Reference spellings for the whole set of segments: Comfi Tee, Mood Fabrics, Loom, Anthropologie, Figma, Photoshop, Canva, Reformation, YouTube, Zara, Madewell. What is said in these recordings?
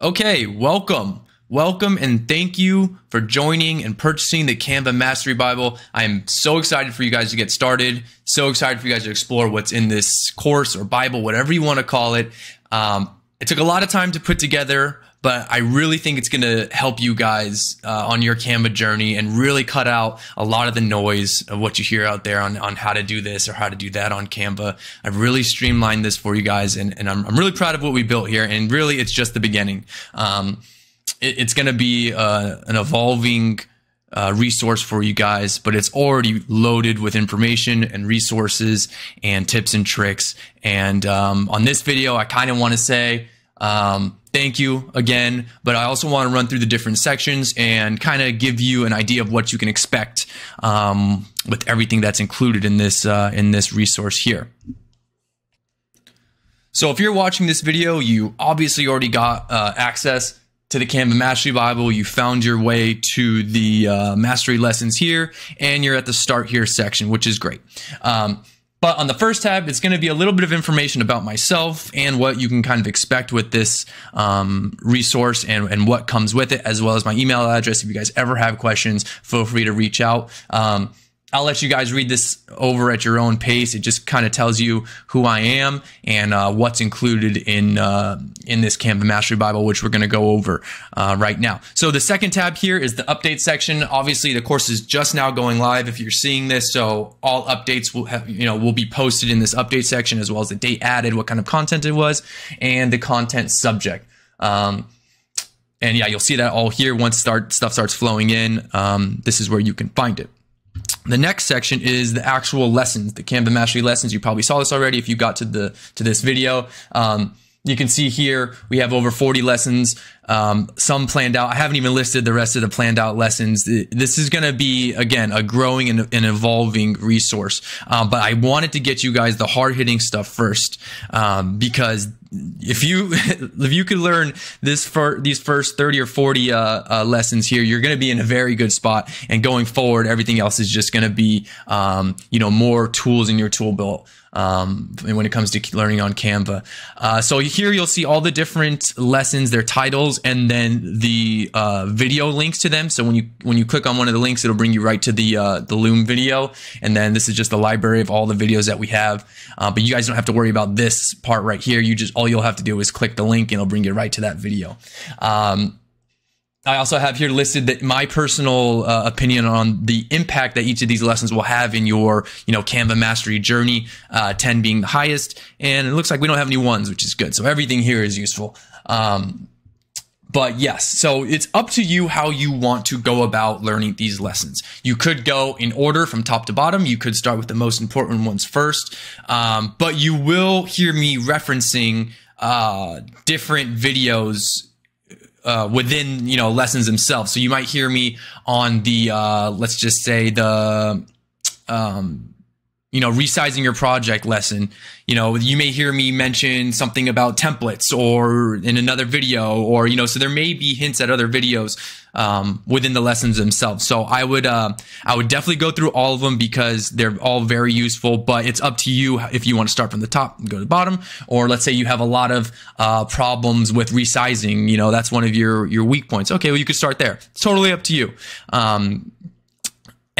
Okay, welcome and thank you for joining and purchasing the Canva Mastery Bible. I am so excited for you guys to get started, so excited for you guys to explore what's in this course or Bible, whatever you want to call it. It took a lot of time to put together, but I really think it's going to help you guys on your Canva journey and really cut out a lot of the noise of what you hear out there on how to do this or how to do that on Canva. I've really streamlined this for you guys, and I'm really proud of what we built here, and really it's just the beginning. It's going to be an evolving resource for you guys, but it's already loaded with information and resources and tips and tricks. And on this video, I kind of want to say thank you again, but I also want to run through the different sections and kind of give you an idea of what you can expect with everything that's included in this resource here. So if you're watching this video, you obviously already got access to the Canva Mastery Bible. You found your way to the mastery lessons here, and you're at the start here section, which is great. But on the first tab, it's going to be a little bit of information about myself and what you can kind of expect with this resource and what comes with it, as well as my email address. If you guys ever have questions, feel free to reach out. I'll let you guys read this over at your own pace. It just kind of tells you who I am and what's included in this Canva Mastery Bible, which we're going to go over right now. So the second tab here is the update section. Obviously, the course is just now going live if you're seeing this, so all updates will be posted in this update section, as well as the date added, what kind of content it was, and the content subject. And yeah, you'll see that all here once stuff starts flowing in. This is where you can find it. The next section is the actual lessons, the Canva Mastery lessons. You probably saw this already if you got to this video. You can see here we have over 40 lessons, some planned out. I haven't even listed the rest of the planned out lessons. This is going to be, again, a growing and evolving resource. But I wanted to get you guys the hard-hitting stuff first, because if you could learn this for these first 30 or 40 lessons here, you're going to be in a very good spot. And going forward, everything else is just going to be, more tools in your tool belt when it comes to learning on Canva. So here you'll see all the different lessons, their titles, and then the video links to them. So when you click on one of the links, it'll bring you right to the Loom video. And then this is just the library of all the videos that we have. But you guys don't have to worry about this part right here. You just, all you'll have to do is click the link and it'll bring you right to that video. I also have here listed that my personal opinion on the impact that each of these lessons will have in your, Canva mastery journey, 10 being the highest. And it looks like we don't have any ones, which is good. So everything here is useful. But yes, so it's up to you how you want to go about learning these lessons. You could go in order from top to bottom. You could start with the most important ones first. But you will hear me referencing different videos within, lessons themselves. So you might hear me on the, let's just say the, resizing your project lesson. You may hear me mention something about templates or in another video, or, so there may be hints at other videos within the lessons themselves. So I would definitely go through all of them because they're all very useful, but it's up to you if you want to start from the top and go to the bottom, or let's say you have a lot of problems with resizing, that's one of your weak points. Okay, well, you could start there. It's totally up to you.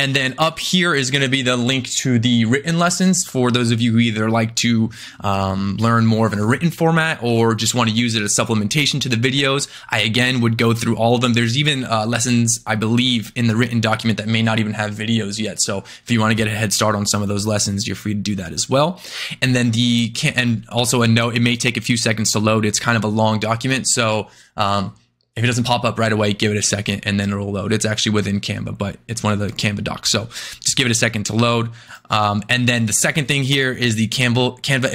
And then up here is going to be the link to the written lessons for those of you who either like to learn more of in a written format or just want to use it as supplementation to the videos. I, again, would go through all of them. There's even lessons, I believe, in the written document that may not even have videos yet. So if you want to get a head start on some of those lessons, you're free to do that as well. And then also a note, it may take a few seconds to load. It's kind of a long document. So, if it doesn't pop up right away, give it a second and then it'll load. It's actually within Canva, but it's one of the Canva docs. So just give it a second to load. And then the second thing here is the Canva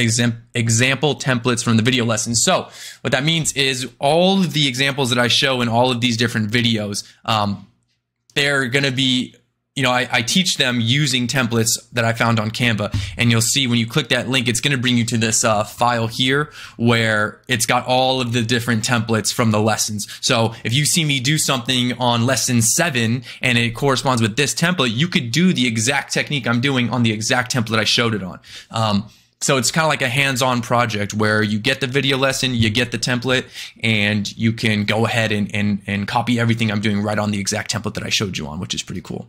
example templates from the video lessons. So what that means is all of the examples that I show in all of these different videos, they're going to be, I teach them using templates that I found on Canva. And you'll see when you click that link, it's going to bring you to this file here where it's got all of the different templates from the lessons. So if you see me do something on lesson 7 and it corresponds with this template, you could do the exact technique I'm doing on the exact template I showed it on. So it's kind of like a hands-on project where you get the video lesson, you get the template, and you can go ahead and copy everything I'm doing right on the exact template that I showed you on, which is pretty cool.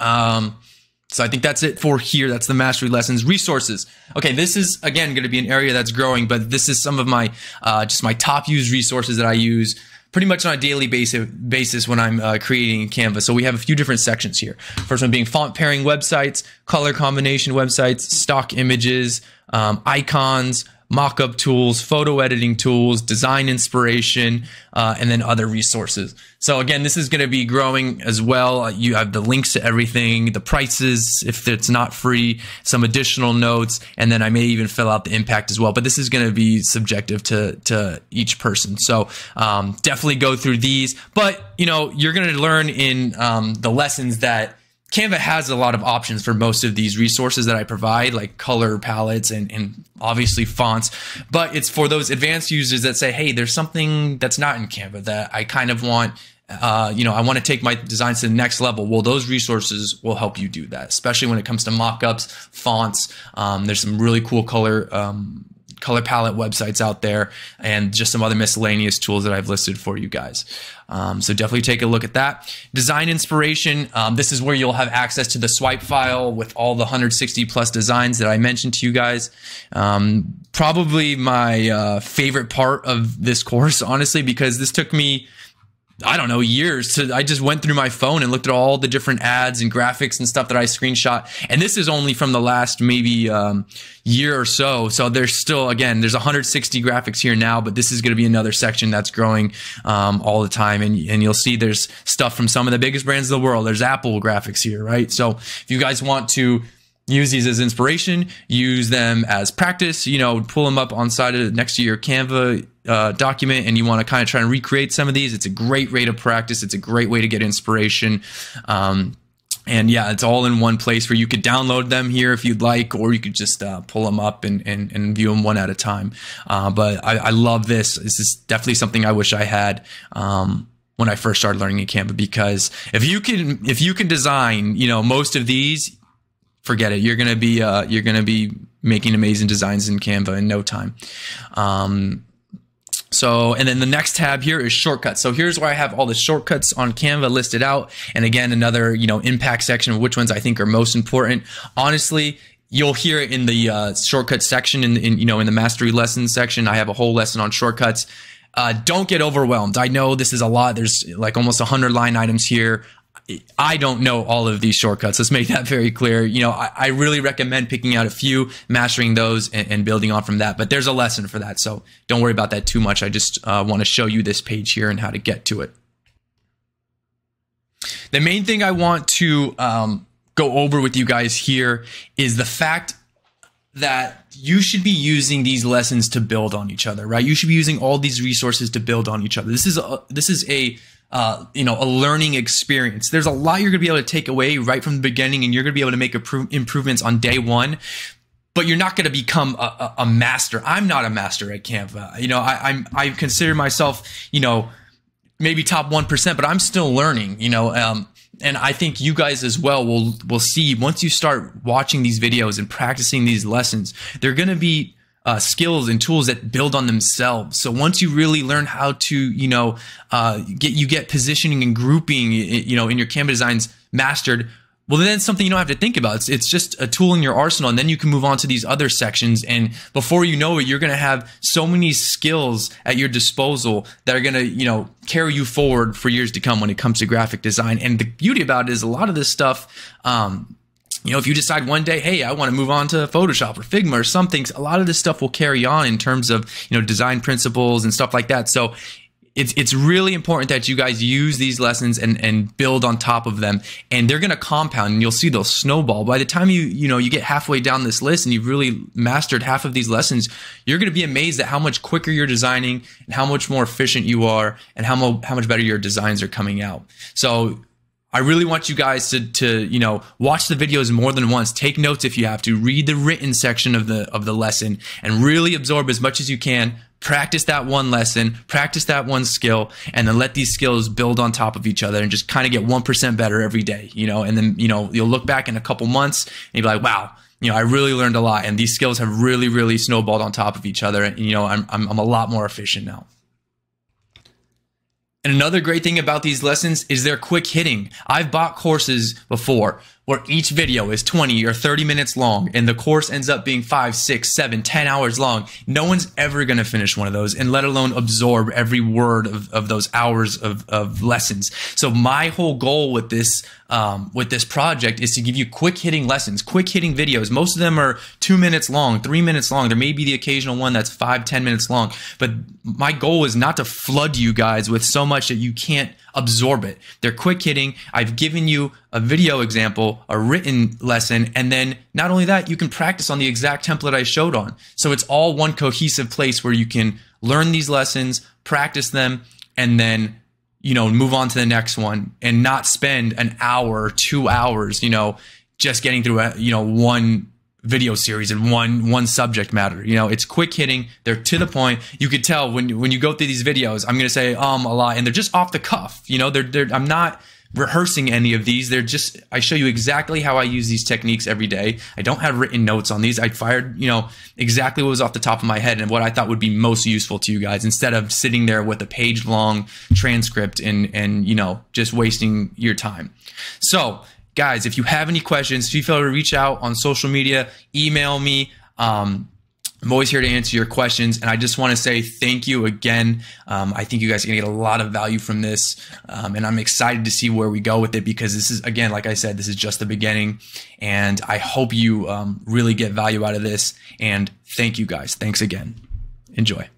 So I think that's it for here. That's the mastery lessons. Resources. Okay, this is, again, going to be an area that's growing, but this is some of my, just my top used resources that I use pretty much on a daily basis when I'm creating Canva. So we have a few different sections here. First one being font pairing websites, color combination websites, stock images, icons, mock-up tools, photo editing tools, design inspiration, and then other resources. So again, this is going to be growing as well. You have the links to everything, the prices, if it's not free, some additional notes, and then I may even fill out the impact as well. But this is going to be subjective to each person. So definitely go through these. But you know, you're going to learn in the lessons that Canva has a lot of options for most of these resources that I provide, like color palettes and obviously fonts, but it's for those advanced users that say, hey, there's something that's not in Canva that I kind of want, you know, I want to take my designs to the next level. Well, those resources will help you do that, especially when it comes to mock-ups, fonts. There's some really cool color palette websites out there, and just some other miscellaneous tools that I've listed for you guys. So definitely take a look at that. Design inspiration. This is where you'll have access to the swipe file with all the 160 plus designs that I mentioned to you guys. Probably my favorite part of this course, honestly, because this took me, I don't know, years to, I just went through my phone and looked at all the different ads and graphics and stuff that I screenshot. And this is only from the last maybe year or so. So there's still, again, there's 160 graphics here now, but this is going to be another section that's growing all the time. And you'll see there's stuff from some of the biggest brands in the world. There's Apple graphics here, right? So if you guys want to use these as inspiration, use them as practice, you know, pull them up on side of next to your Canva document, and you want to kind of try and recreate some of these, it's a great rate of practice. It's a great way to get inspiration. And yeah, it's all in one place where you could download them here if you'd like, or you could just pull them up and view them one at a time. But I love this. This is definitely something I wish I had when I first started learning in Canva, because if you can design, you know, most of these, forget it. You're gonna be making amazing designs in Canva in no time. So, and then the next tab here is shortcuts. So here's where I have all the shortcuts on Canva listed out. And again, another, you know, impact section of which ones I think are most important. Honestly, you'll hear it in the shortcut section in the mastery lesson section. I have a whole lesson on shortcuts. Don't get overwhelmed. I know this is a lot. There's like almost 100 line items here. I don't know all of these shortcuts. Let's make that very clear. You know, I really recommend picking out a few, mastering those, and building on from that. But there's a lesson for that, so don't worry about that too much. I just want to show you this page here and how to get to it. The main thing I want to go over with you guys here is the fact that you should be using these lessons to build on each other, right? You should be using all these resources to build on each other. This is a learning experience. There's a lot you're going to be able to take away right from the beginning, and you're going to be able to make improvements on day one, but you're not going to become a master. I'm not a master at Canva. You know, I consider myself, you know, maybe top 1%, but I'm still learning, you know, and I think you guys as well will see once you start watching these videos and practicing these lessons, they're going to be skills and tools that build on themselves. So once you really learn how to, you know, get positioning and grouping, you know, in your Canva designs mastered, well, then it's something you don't have to think about. It's just a tool in your arsenal, and then you can move on to these other sections. And before you know it, you're going to have so many skills at your disposal that are going to, you know, carry you forward for years to come when it comes to graphic design. And the beauty about it is a lot of this stuff, you know, if you decide one day, hey, I want to move on to Photoshop or Figma or something, a lot of this stuff will carry on in terms of, you know, design principles and stuff like that. So it's really important that you guys use these lessons and build on top of them. And they're going to compound, and you'll see they'll snowball. By the time you get halfway down this list and you've really mastered half of these lessons, you're going to be amazed at how much quicker you're designing and how much more efficient you are and how much better your designs are coming out. So I really want you guys to you know, watch the videos more than once, take notes if you have to, read the written section of the lesson, and really absorb as much as you can. Practice that one lesson, practice that one skill, and then let these skills build on top of each other and just kind of get 1% better every day, you know, and then, you know, you'll look back in a couple months and you'll be like, wow, you know, I really learned a lot, and these skills have really, really snowballed on top of each other. And, you know, I'm a lot more efficient now. And another great thing about these lessons is they're quick hitting. I've bought courses before where each video is 20 or 30 minutes long, and the course ends up being 5, 6, 7, 10 hours long. No one's ever gonna finish one of those, and let alone absorb every word of those hours of lessons. So my whole goal with this project is to give you quick hitting lessons, quick hitting videos. Most of them are 2 minutes long, 3 minutes long. There may be the occasional one that's 5, 10 minutes long, but my goal is not to flood you guys with so much that you can't absorb it. They're quick hitting. I've given you a video example, a written lesson, and then not only that, you can practice on the exact template I showed on. So it's all one cohesive place where you can learn these lessons, practice them, and then, you know, move on to the next one, and not spend an hour, 2 hours, you know, just getting through a, you know, one video series and one subject matter. You know, it's quick hitting. They're to the point. You could tell when you go through these videos, I'm going to say a lot, and they're just off the cuff. You know, I'm not rehearsing any of these. They're just, I show you exactly how I use these techniques every day. I don't have written notes on these. I fired, you know, exactly what was off the top of my head and what I thought would be most useful to you guys, instead of sitting there with a page long transcript and you know, just wasting your time. So guys, if you have any questions, feel free to reach out on social media, email me. I'm always here to answer your questions. And I just want to say thank you again. I think you guys are going to get a lot of value from this. And I'm excited to see where we go with it, because this is, again, like I said, this is just the beginning. And I hope you really get value out of this. And thank you guys. Thanks again. Enjoy.